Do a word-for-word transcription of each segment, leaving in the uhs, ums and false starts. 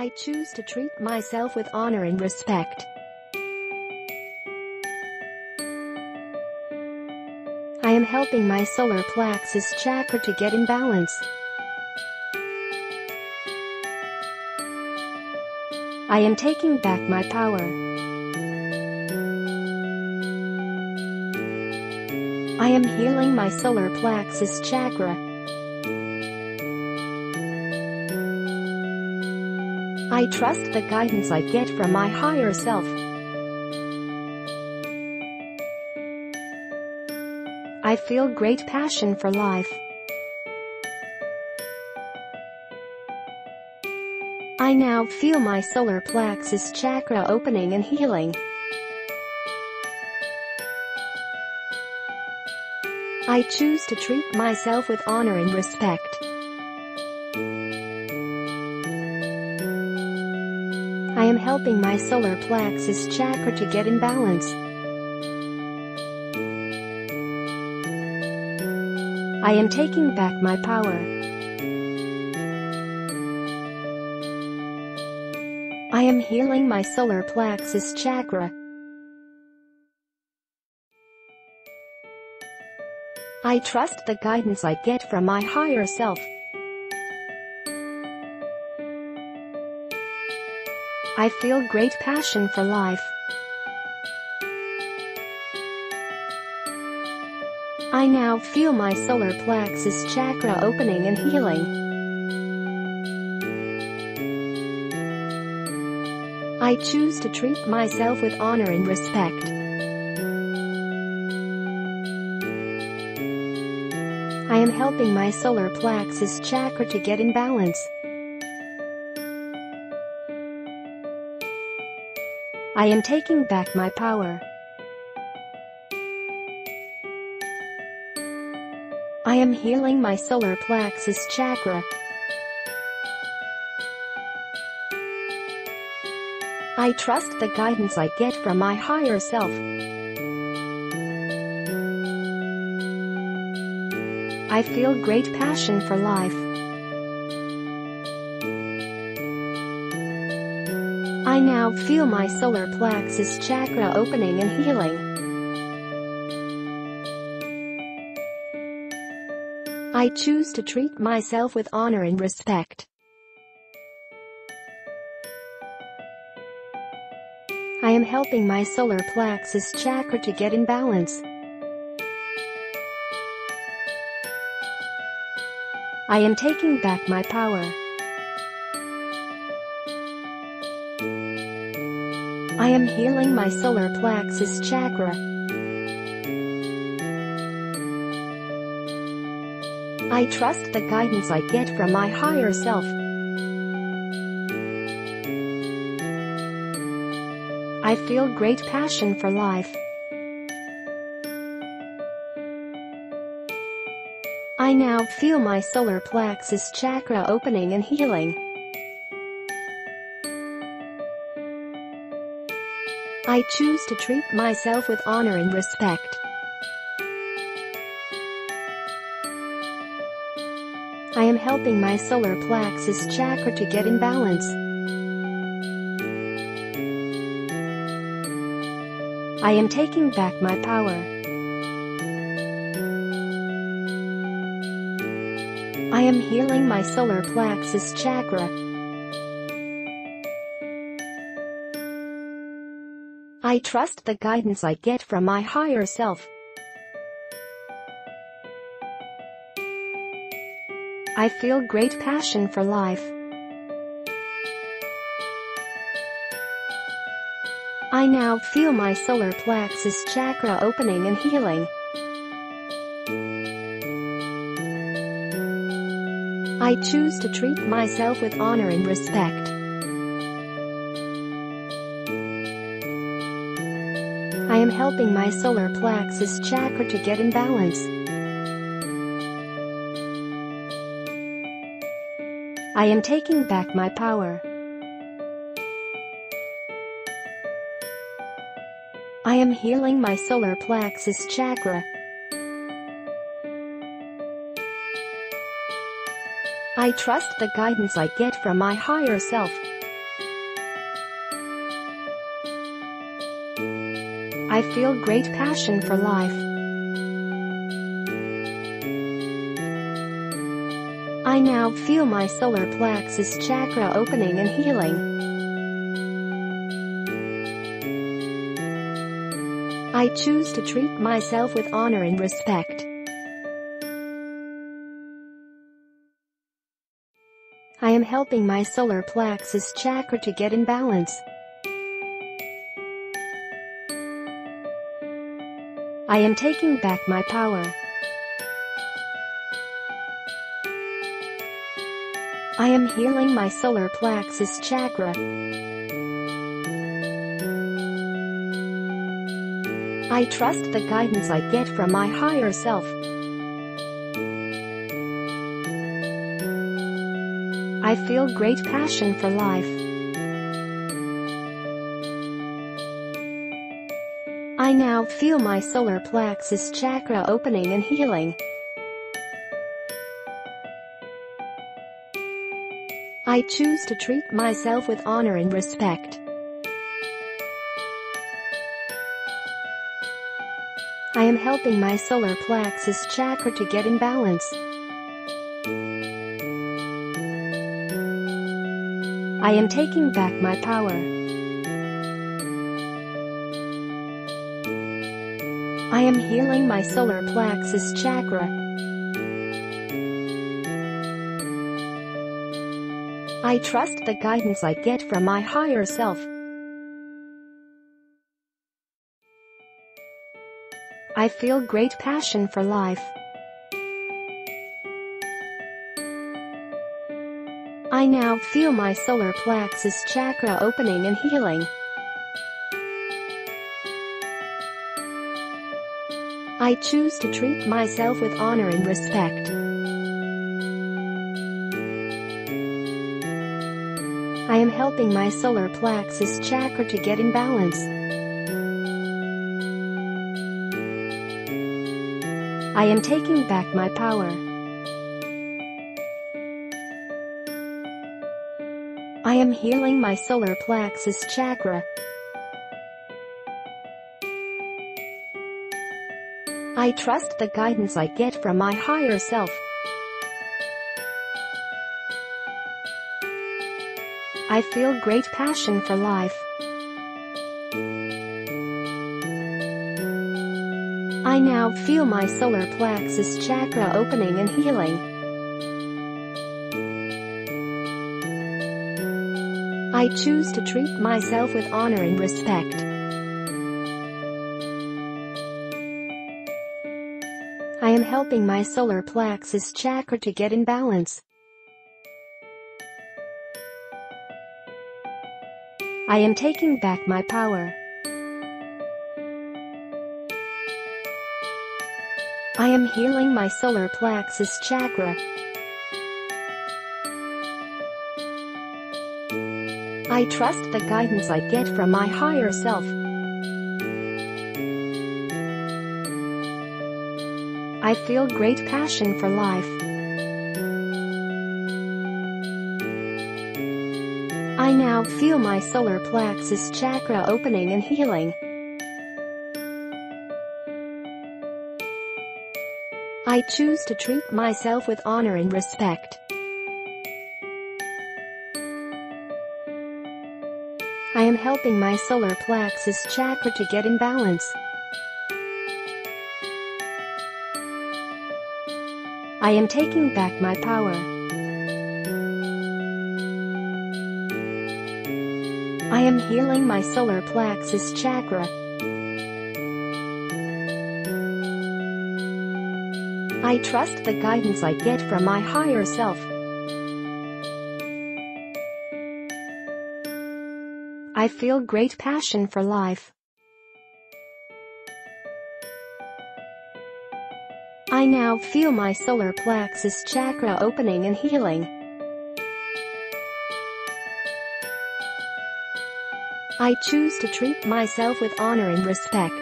I choose to treat myself with honor and respect. I am helping my solar plexus chakra to get in balance. I am taking back my power. I am healing my solar plexus chakra. I trust the guidance I get from my higher self. I feel great passion for life. I now feel my solar plexus chakra opening and healing. I choose to treat myself with honor and respect. I am helping my solar plexus chakra to get in balance. I am taking back my power. I am healing my solar plexus chakra. I trust the guidance I get from my higher self. I feel great passion for life. I now feel my solar plexus chakra opening and healing. I choose to treat myself with honor and respect. I am helping my solar plexus chakra to get in balance. I am taking back my power. I am healing my solar plexus chakra. I trust the guidance I get from my higher self. I feel great passion for life. I now feel my solar plexus chakra opening and healing. I choose to treat myself with honor and respect. I am helping my solar plexus chakra to get in balance. I am taking back my power. I am healing my solar plexus chakra. I trust the guidance I get from my higher self. I feel great passion for life. I now feel my solar plexus chakra opening and healing. I choose to treat myself with honor and respect. I am helping my solar plexus chakra to get in balance. I am taking back my power. I am healing my solar plexus chakra. I trust the guidance I get from my higher self. I feel great passion for life. I now feel my solar plexus chakra opening and healing. I choose to treat myself with honor and respect. I am helping my solar plexus chakra to get in balance. I am taking back my power. I am healing my solar plexus chakra. I trust the guidance I get from my higher self. I feel great passion for life. I now feel my solar plexus chakra opening and healing. I choose to treat myself with honor and respect. I am helping my solar plexus chakra to get in balance. I am taking back my power. I am healing my solar plexus chakra. I trust the guidance I get from my higher self. I feel great passion for life. I now feel my solar plexus chakra opening and healing. I choose to treat myself with honor and respect. I am helping my solar plexus chakra to get in balance. I am taking back my power. I am healing my solar plexus chakra. I trust the guidance I get from my higher self. I feel great passion for life. I now feel my solar plexus chakra opening and healing. I choose to treat myself with honor and respect. I am helping my solar plexus chakra to get in balance. I am taking back my power. I am healing my solar plexus chakra. I trust the guidance I get from my higher self. I feel great passion for life. I now feel my solar plexus chakra opening and healing. I choose to treat myself with honor and respect. I am helping my solar plexus chakra to get in balance. I am taking back my power. I am healing my solar plexus chakra. I trust the guidance I get from my higher self. I feel great passion for life. I now feel my solar plexus chakra opening and healing. I choose to treat myself with honor and respect. I am helping my solar plexus chakra to get in balance. I am taking back my power. I am healing my solar plexus chakra. I trust the guidance I get from my higher self. I feel great passion for life. I now feel my solar plexus chakra opening and healing. I choose to treat myself with honor and respect.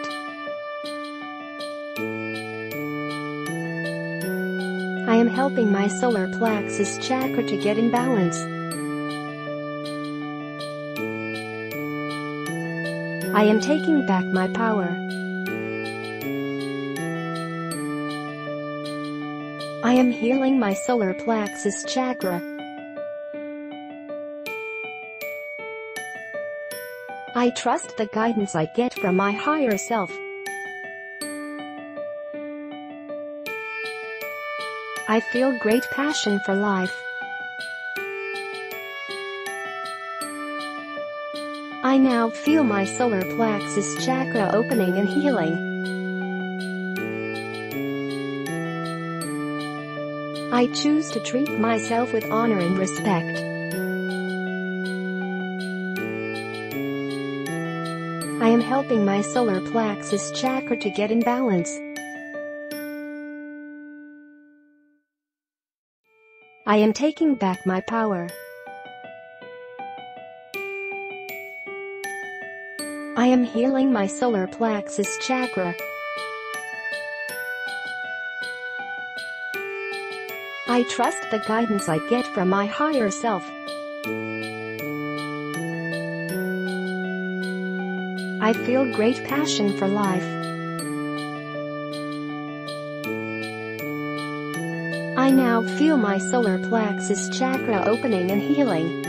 I am helping my solar plexus chakra to get in balance. I am taking back my power. I am healing my solar plexus chakra. I trust the guidance I get from my higher self. I feel great passion for life. I now feel my solar plexus chakra opening and healing. I choose to treat myself with honor and respect. I am helping my solar plexus chakra to get in balance. I am taking back my power. I am healing my solar plexus chakra. I trust the guidance I get from my higher self. I feel great passion for life. I now feel my solar plexus chakra opening and healing.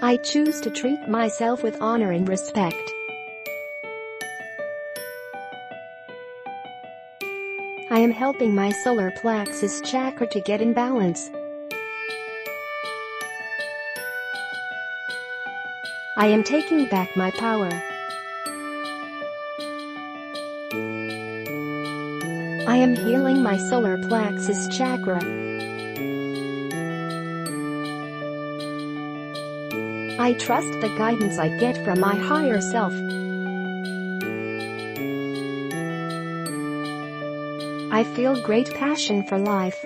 I choose to treat myself with honor and respect. I am helping my solar plexus chakra to get in balance. I am taking back my power. I am healing my solar plexus chakra. I trust the guidance I get from my higher self. I feel great passion for life.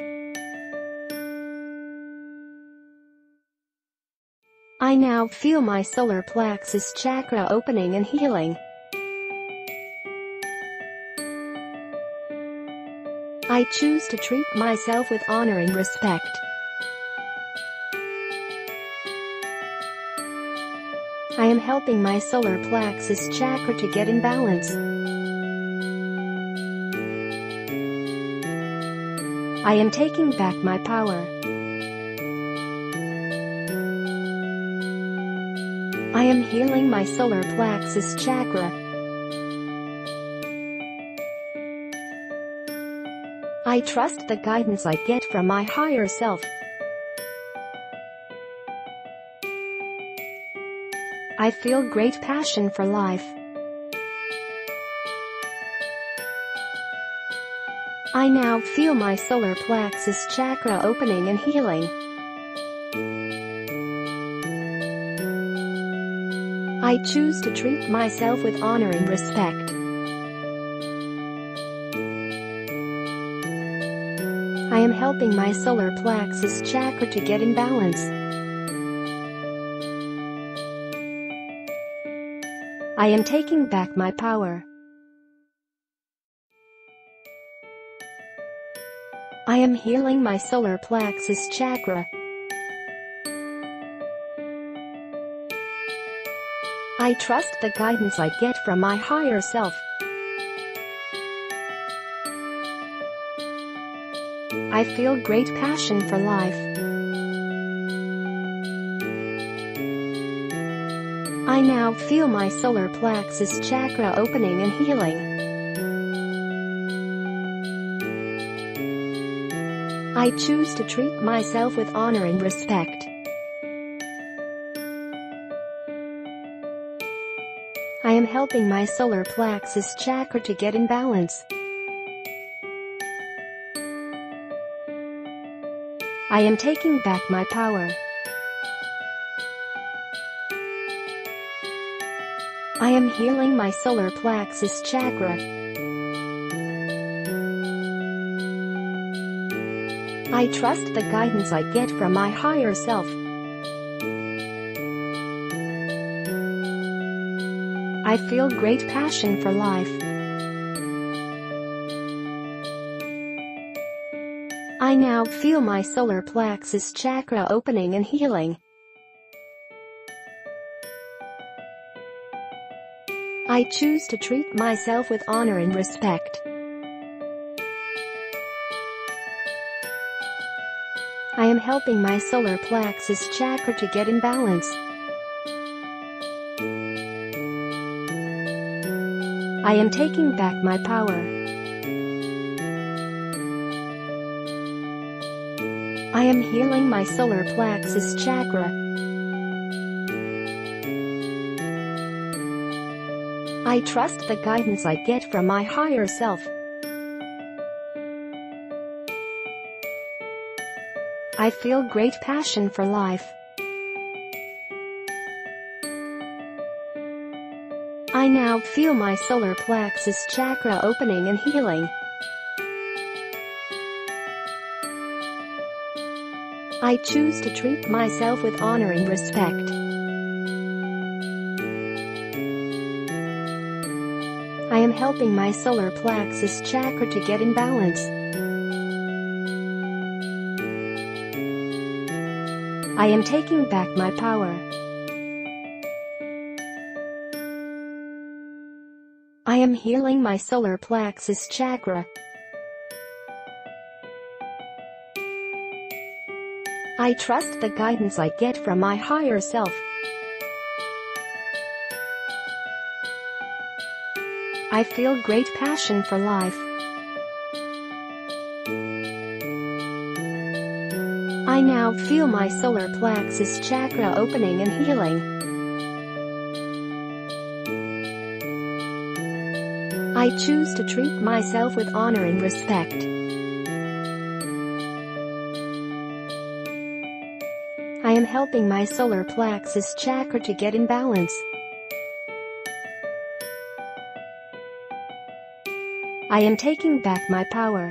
I now feel my solar plexus chakra opening and healing. I choose to treat myself with honor and respect. I am helping my solar plexus chakra to get in balance. I am taking back my power. I am healing my solar plexus chakra. I trust the guidance I get from my higher self. I feel great passion for life. I now feel my solar plexus chakra opening and healing. I choose to treat myself with honor and respect. I am helping my solar plexus chakra to get in balance. I am taking back my power. I am healing my solar plexus chakra. I trust the guidance I get from my higher self. I feel great passion for life. I now feel my solar plexus chakra opening and healing. I choose to treat myself with honor and respect. I am helping my solar plexus chakra to get in balance. I am taking back my power. I am healing my solar plexus chakra. I trust the guidance I get from my higher self. I feel great passion for life. I now feel my solar plexus chakra opening and healing. I I choose to treat myself with honor and respect. I am helping my solar plexus chakra to get in balance. I am taking back my power. I am healing my solar plexus chakra. I trust the guidance I get from my higher self. I feel great passion for life. I now feel my solar plexus chakra opening and healing. I choose to treat myself with honor and respect. I am helping my solar plexus chakra to get in balance. I am taking back my power. I am healing my solar plexus chakra. I trust the guidance I get from my higher self. I feel great passion for life. I now feel my solar plexus chakra opening and healing. I choose to treat myself with honor and respect. I am helping my solar plexus chakra to get in balance. I am taking back my power.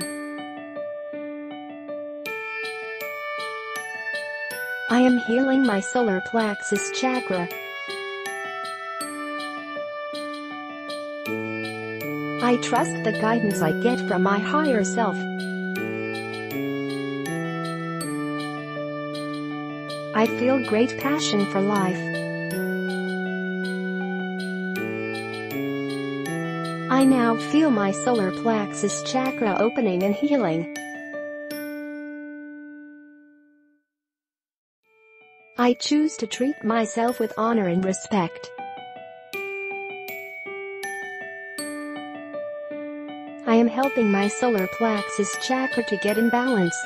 I am healing my solar plexus chakra. I trust the guidance I get from my higher self. I feel great passion for life. I now feel my solar plexus chakra opening and healing. I choose to treat myself with honor and respect. I am helping my solar plexus chakra to get in balance.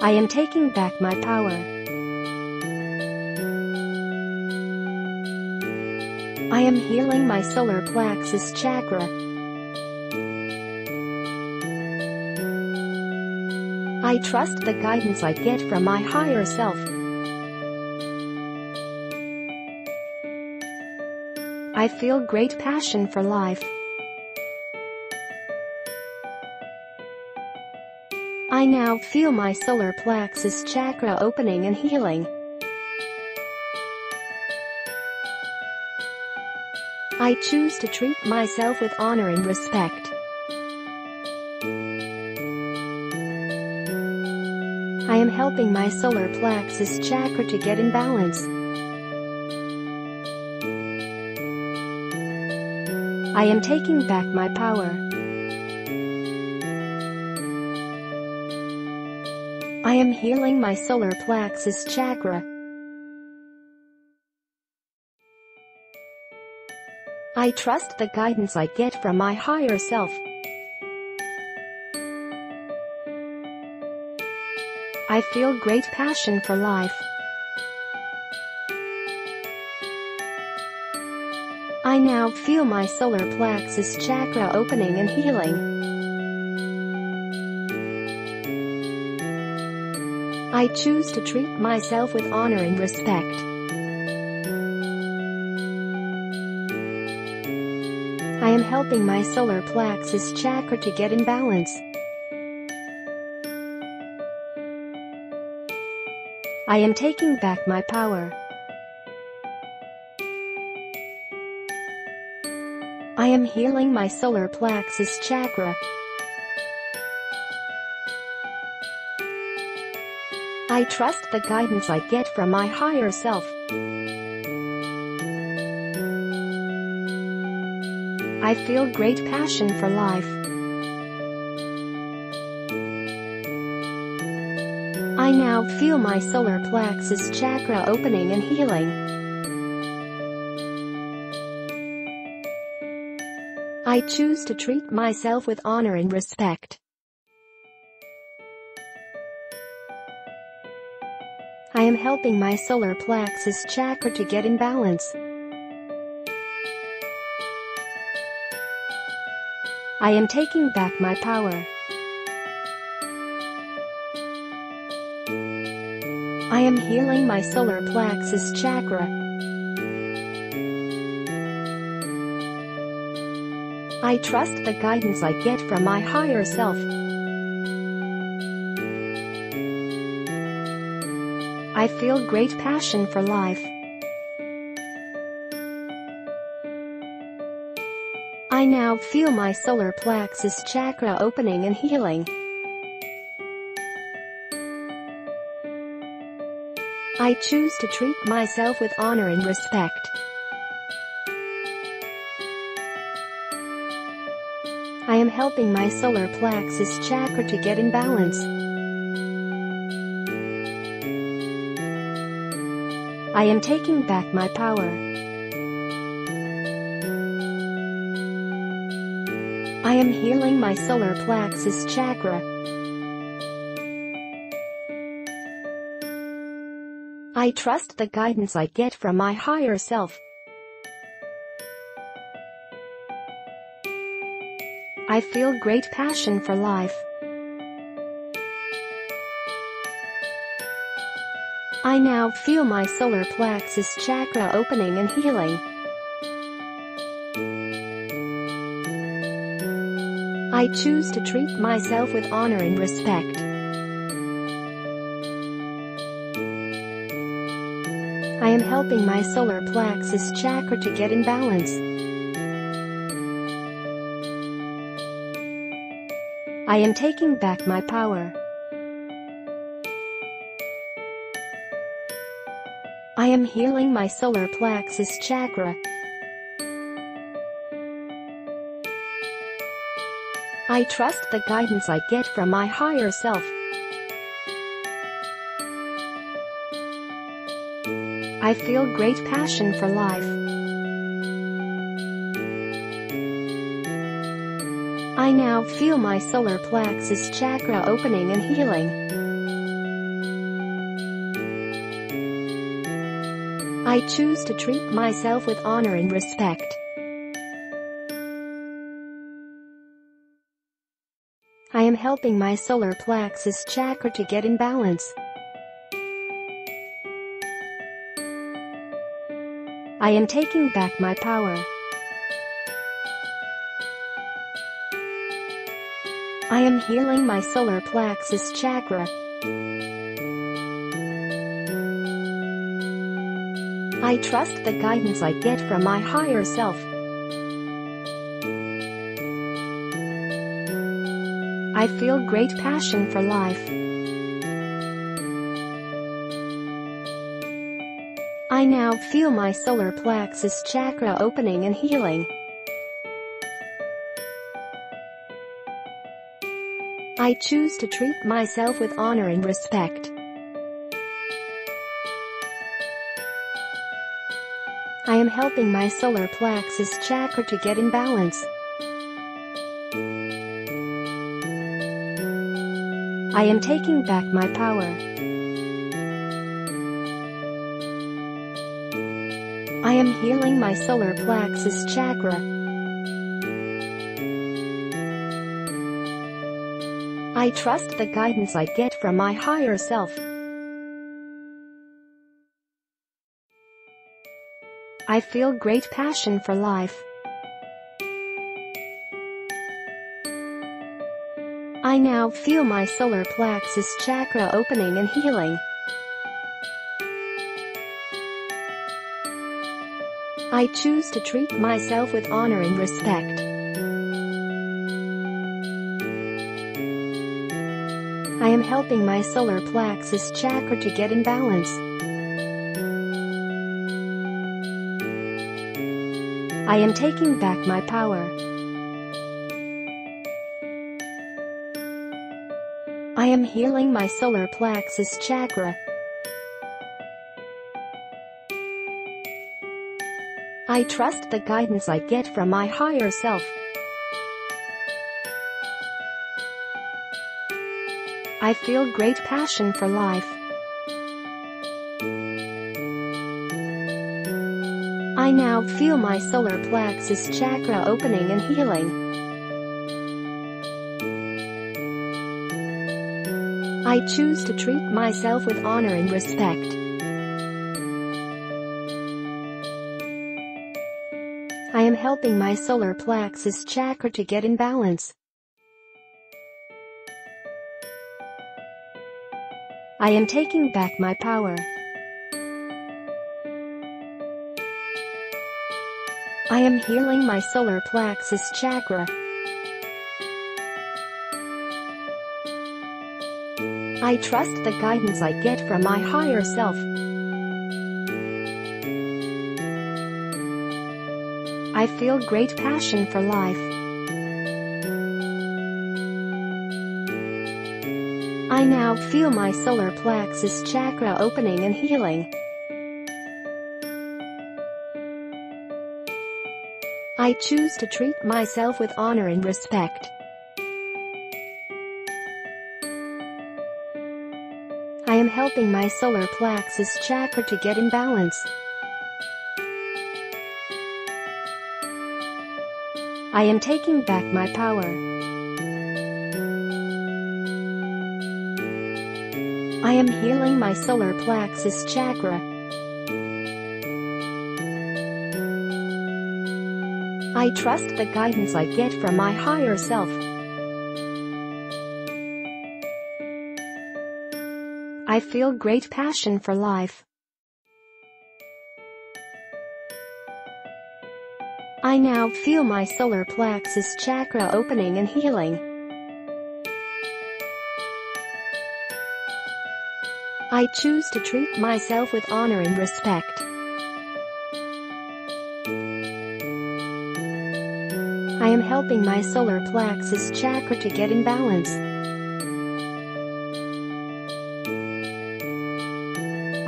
I am taking back my power. I am healing my solar plexus chakra. I trust the guidance I get from my higher self. I feel great passion for life. I now feel my solar plexus chakra opening and healing. I choose to treat myself with honor and respect. I am helping my solar plexus chakra to get in balance. I am taking back my power. I am healing my solar plexus chakra. I trust the guidance I get from my higher self. I feel great passion for life. I now feel my solar plexus chakra opening and healing. I choose to treat myself with honor and respect. I am helping my solar plexus chakra to get in balance. I am taking back my power. I am healing my solar plexus chakra. I I trust the guidance I get from my higher self. I feel great passion for life. I now feel my solar plexus chakra opening and healing. I choose to treat myself with honor and respect. I am helping my solar plexus chakra to get in balance. I am taking back my power. I am healing my solar plexus chakra. I trust the guidance I get from my higher self. I feel great passion for life. I now feel my solar plexus chakra opening and healing. I choose to treat myself with honor and respect. I am helping my solar plexus chakra to get in balance. I am taking back my power. I am healing my solar plexus chakra. I trust the guidance I get from my higher self. I feel great passion for life. I now feel my solar plexus chakra opening and healing. I choose to treat myself with honor and respect. I am helping my solar plexus chakra to get in balance. I am taking back my power. I am healing my solar plexus chakra. I trust the guidance I get from my higher self. I feel great passion for life. I now feel my solar plexus chakra opening and healing. I choose to treat myself with honor and respect. I am helping my solar plexus chakra to get in balance. I am taking back my power. I am healing my solar plexus chakra. I trust the guidance I get from my higher self. I feel great passion for life. I now feel my solar plexus chakra opening and healing. I choose to treat myself with honor and respect. I am helping my solar plexus chakra to get in balance. I am taking back my power. I am healing my solar plexus chakra. I trust the guidance I get from my higher self. I feel great passion for life. I now feel my solar plexus chakra opening and healing. I choose to treat myself with honor and respect. I am helping my solar plexus chakra to get in balance. I am taking back my power. I am healing my solar plexus chakra. I trust the guidance I get from my higher self. I feel great passion for life. I now feel my solar plexus chakra opening and healing. I choose to treat myself with honor and respect. I am helping my solar plexus chakra to get in balance. I am taking back my power. I am healing my solar plexus chakra. I trust the guidance I get from my higher self. I feel great passion for life. I now feel my solar plexus chakra opening and healing. I choose to treat myself with honor and respect. I am helping my solar plexus chakra to get in balance. I am taking back my power. I am healing my solar plexus chakra. I trust the guidance I get from my higher self. I feel great passion for life. I now feel my solar plexus chakra opening and healing. I choose to treat myself with honor and respect. I am helping my solar plexus chakra to get in balance.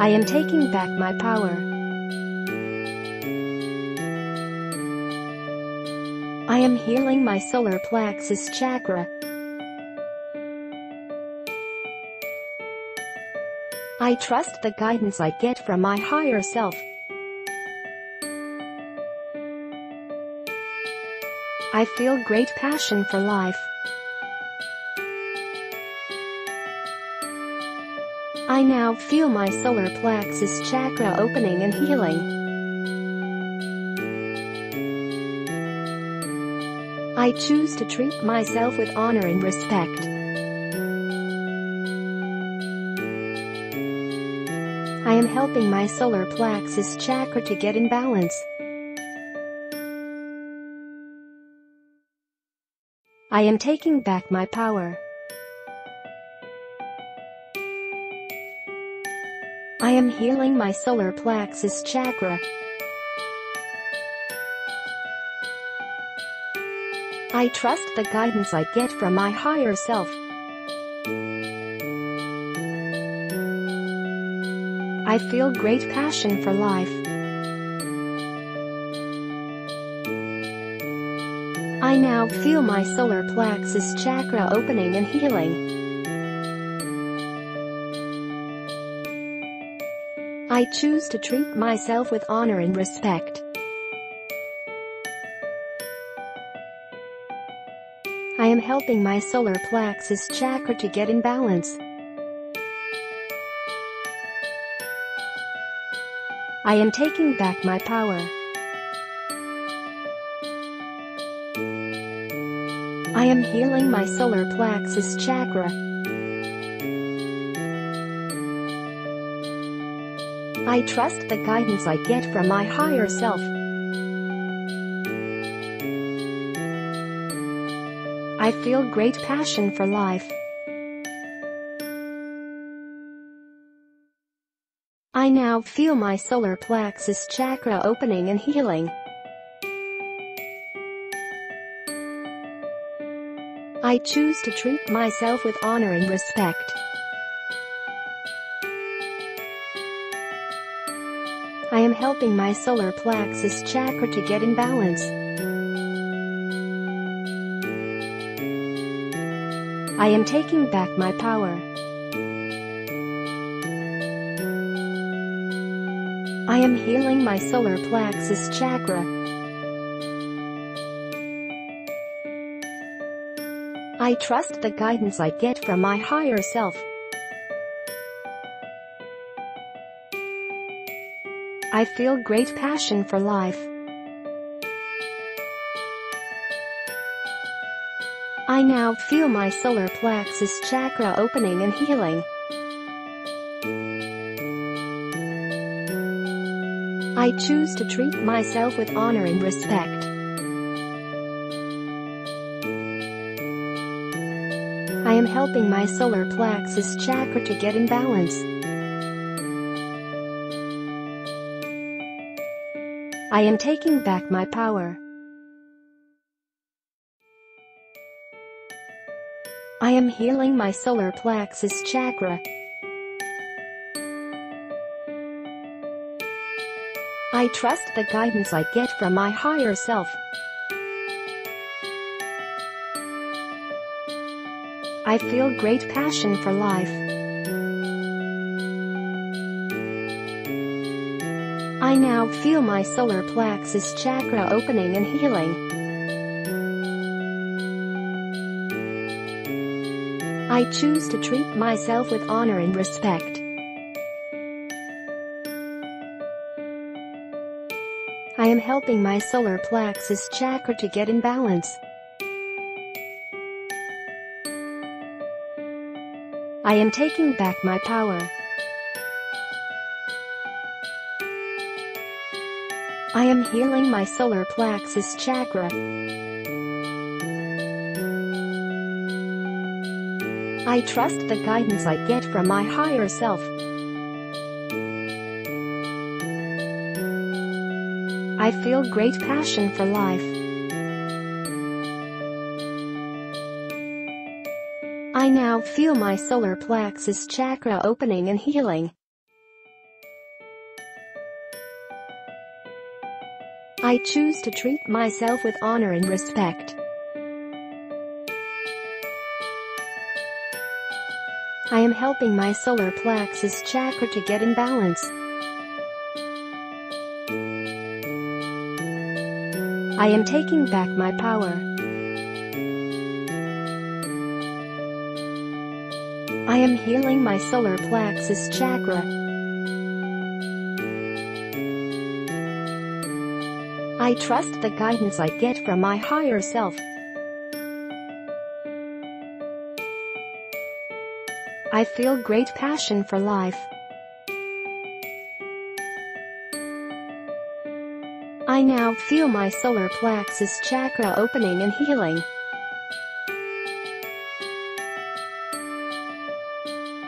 I am taking back my power. I am healing my solar plexus chakra. I trust the guidance I get from my higher self. I feel great passion for life. I now feel my solar plexus chakra opening and healing. I choose to treat myself with honor and respect. I am helping my solar plexus chakra to get in balance. I am taking back my power. I am healing my solar plexus chakra. I trust the guidance I get from my higher self. I feel great passion for life. I now feel my solar plexus chakra opening and healing. I choose to treat myself with honor and respect. I am helping my solar plexus chakra to get in balance. I am taking back my power. I am healing my solar plexus chakra. I trust the guidance I get from my higher self. I feel great passion for life. I now feel my solar plexus chakra opening and healing. I choose to treat myself with honor and respect. I am helping my solar plexus chakra to get in balance. I am taking back my power. I am healing my solar plexus chakra. I trust the guidance I get from my higher self. I feel great passion for life. I now feel my solar plexus chakra opening and healing. I choose to treat myself with honor and respect. I am helping my solar plexus chakra to get in balance. I am taking back my power. I am healing my solar plexus chakra. I trust the guidance I get from my higher self. I feel great passion for life. I now feel my solar plexus chakra opening and healing. I choose to treat myself with honor and respect. I am helping my solar plexus chakra to get in balance. I am taking back my power. I am healing my solar plexus chakra. I trust the guidance I get from my higher self. I feel great passion for life. I now feel my solar plexus chakra opening and healing. I choose to treat myself with honor and respect. I am helping my solar plexus chakra to get in balance. I am taking back my power. I am healing my solar plexus chakra. I trust the guidance I get from my higher self. I feel great passion for life. I now feel my solar plexus chakra opening and healing.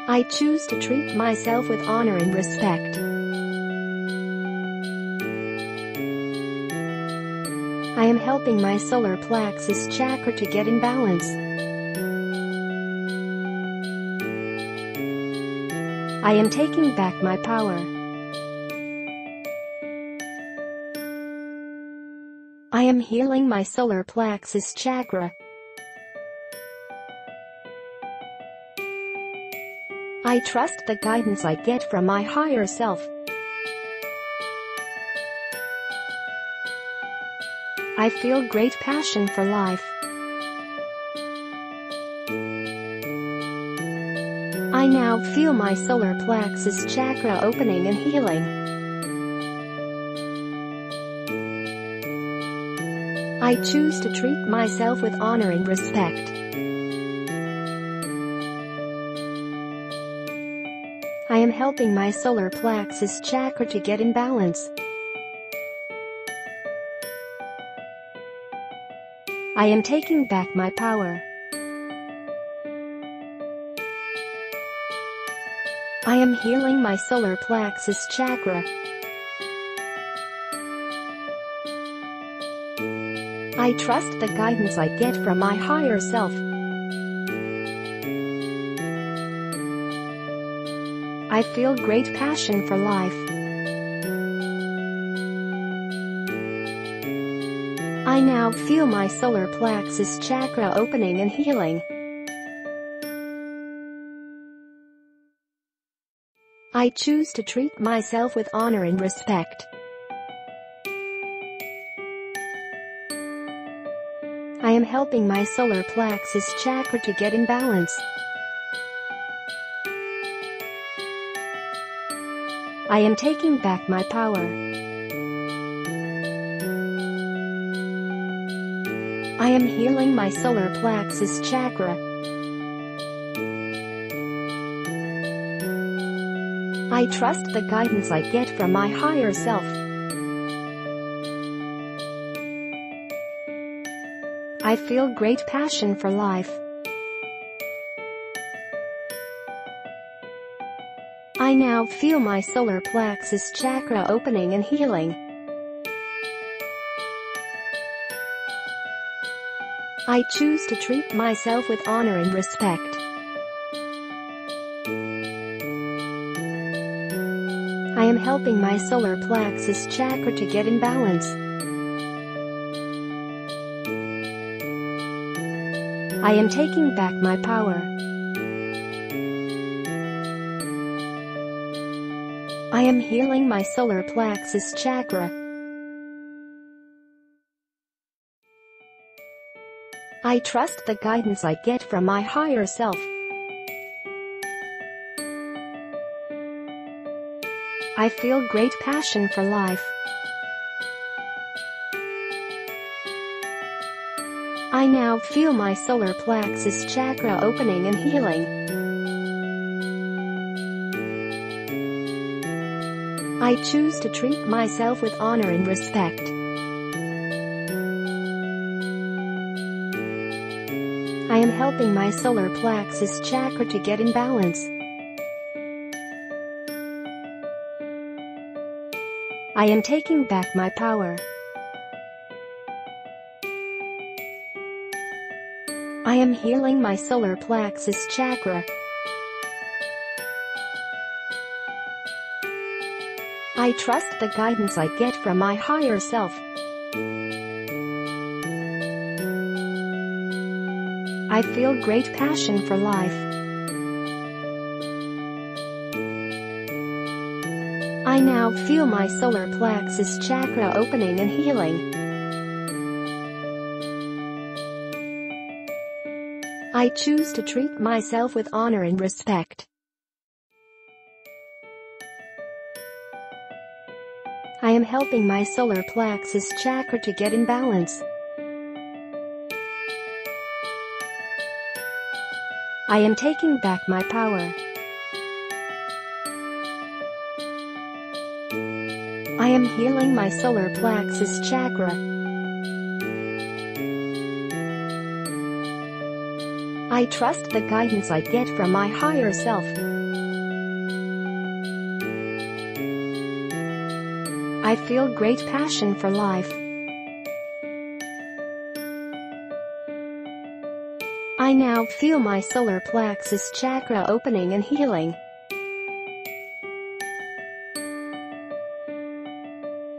I choose to treat myself with honor and respect. I am helping my solar plexus chakra to get in balance. I am taking back my power. I am healing my solar plexus chakra. I trust the guidance I get from my higher self. I feel great passion for life. I now feel my solar plexus chakra opening and healing. I choose to treat myself with honor and respect. I am helping my solar plexus chakra to get in balance. I am taking back my power. I am healing my solar plexus chakra. I trust the guidance I get from my higher self. I feel great passion for life. I now feel my solar plexus chakra opening and healing. I choose to treat myself with honor and respect. I am helping my solar plexus chakra to get in balance. I am taking back my power. I am healing my solar plexus chakra. I trust the guidance I get from my higher self. I feel great passion for life. I now feel my solar plexus chakra opening and healing. I choose to treat myself with honor and respect. I am helping my solar plexus chakra to get in balance. I am taking back my power. I am healing my solar plexus chakra. I trust the guidance I get from my higher self. I feel great passion for life. I now feel my solar plexus chakra opening and healing. I choose to treat myself with honor and respect. I am helping my solar plexus chakra to get in balance. I am taking back my power. I am healing my solar plexus chakra. I trust the guidance I get from my higher self. I feel great passion for life. I now feel my solar plexus chakra opening and healing. I choose to treat myself with honor and respect. I am helping my solar plexus chakra to get in balance. I am taking back my power. I am healing my solar plexus chakra. I trust the guidance I get from my higher self. I feel great passion for life. I now feel my solar plexus chakra opening and healing.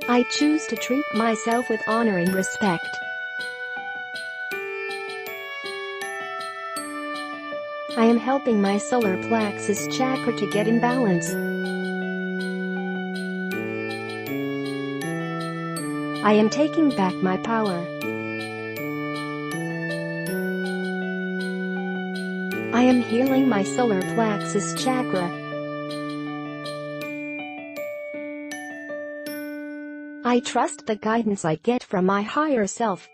I choose to treat myself with honor and respect. I am helping my solar plexus chakra to get in balance. I am taking back my power. I am healing my solar plexus chakra. I trust the guidance I get from my higher self.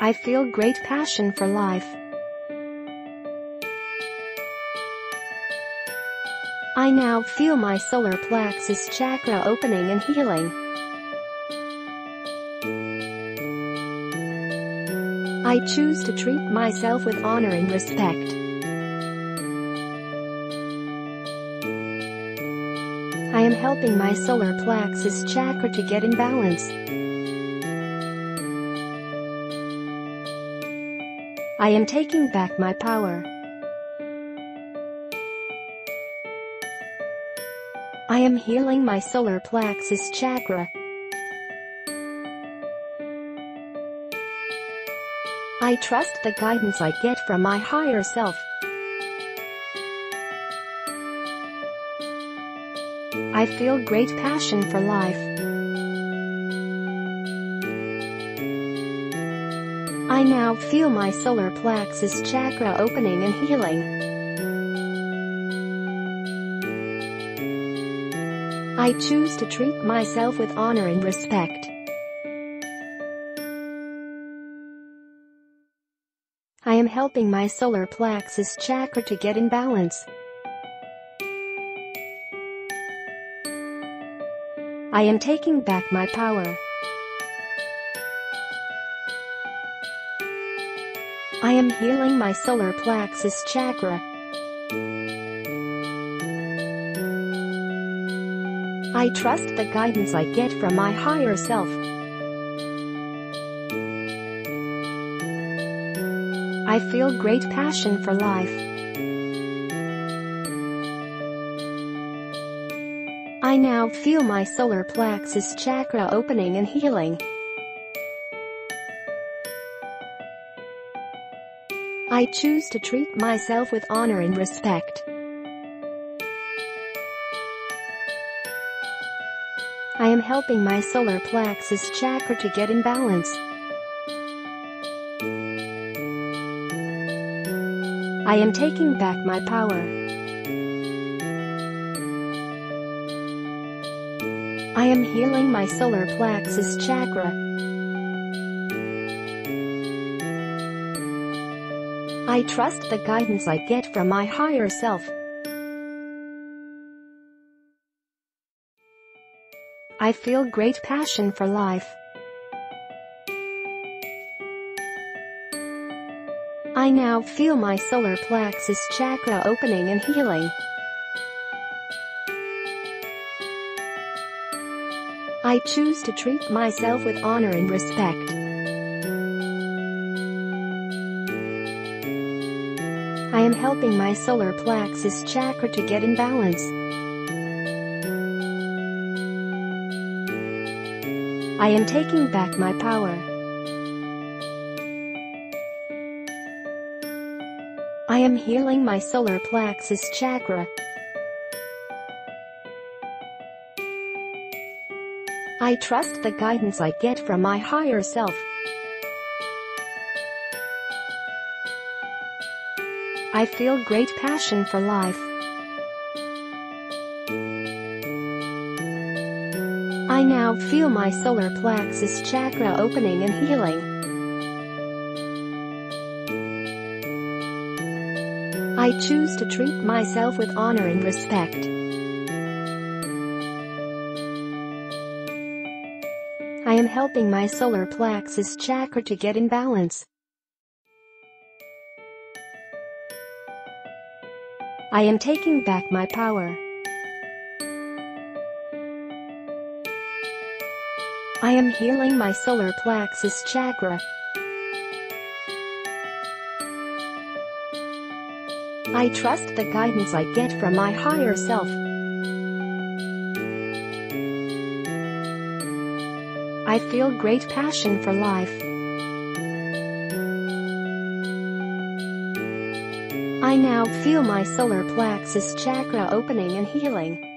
I feel great passion for life. I now feel my solar plexus chakra opening and healing. I choose to treat myself with honor and respect. I am helping my solar plexus chakra to get in balance. I am taking back my power. I am healing my solar plexus chakra. I trust the guidance I get from my higher self. I feel great passion for life. I now feel my solar plexus chakra opening and healing. I choose to treat myself with honor and respect. I am helping my solar plexus chakra to get in balance. I am taking back my power. I am healing my solar plexus chakra. I trust the guidance I get from my higher self. I feel great passion for life. I now feel my solar plexus chakra opening and healing. I choose to treat myself with honor and respect. I am helping my solar plexus chakra to get in balance. I am taking back my power. I am healing my solar plexus chakra. I trust the guidance I get from my higher self. I feel great passion for life. I now feel my solar plexus chakra opening and healing. I choose to treat myself with honor and respect. I am helping my solar plexus chakra to get in balance. I am taking back my power. I am healing my solar plexus chakra. I trust the guidance I get from my higher self. I feel great passion for life. I now feel my solar plexus chakra opening and healing. I choose to treat myself with honor and respect. I am helping my solar plexus chakra to get in balance. I am taking back my power. I am healing my solar plexus chakra. I trust the guidance I get from my higher self. I feel great passion for life. I now feel my solar plexus chakra opening and healing.